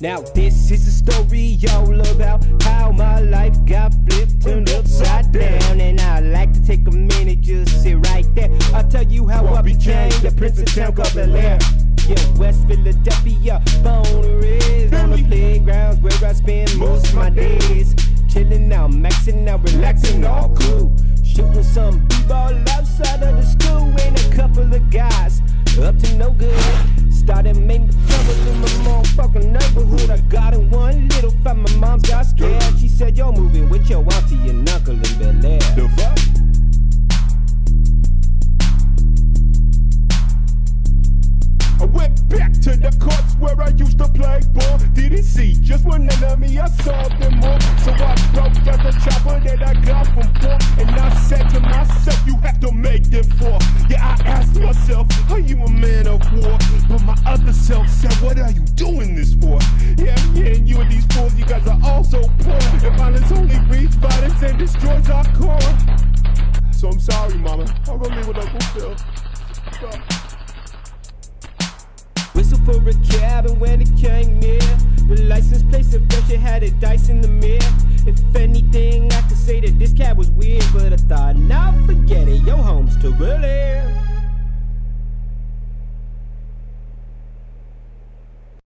Now this is a story all about how my life got flipped, turned upside down. And I like to take a minute, just sit right there. I'll tell you how I became the Prince of Town called Bel Air. Yeah, West Philadelphia, born and raised on the playgrounds where I spend most of my days. Chilling out, maxing out, relaxing, all cool. Shooting some b-ball outside of the school, and a couple of guys up to no good started making trouble in my motherfucking neighborhood. I got in one little fight, my mom got scared. She said, "You're moving with your auntie and uncle in Bel Air." The fuck? Back to the courts where I used to play ball. Didn't see just one enemy, I saw them all. So I broke out the chopper that I got from war, and I said to myself, you have to make them fall. Yeah, I asked myself, are you a man of war? But my other self said, what are you doing this for? Yeah, and you and these fools, you guys are all so poor. And violence only breeds violence and destroys our core. So I'm sorry, mama, I'm gonna leave with Uncle Phil. Stop. Whistle for a cab, and when it came near, the license plate of Fresh, it had a dice in the mirror. If anything, I could say that this cab was weird, but I thought, nah, forget it, your home's too early.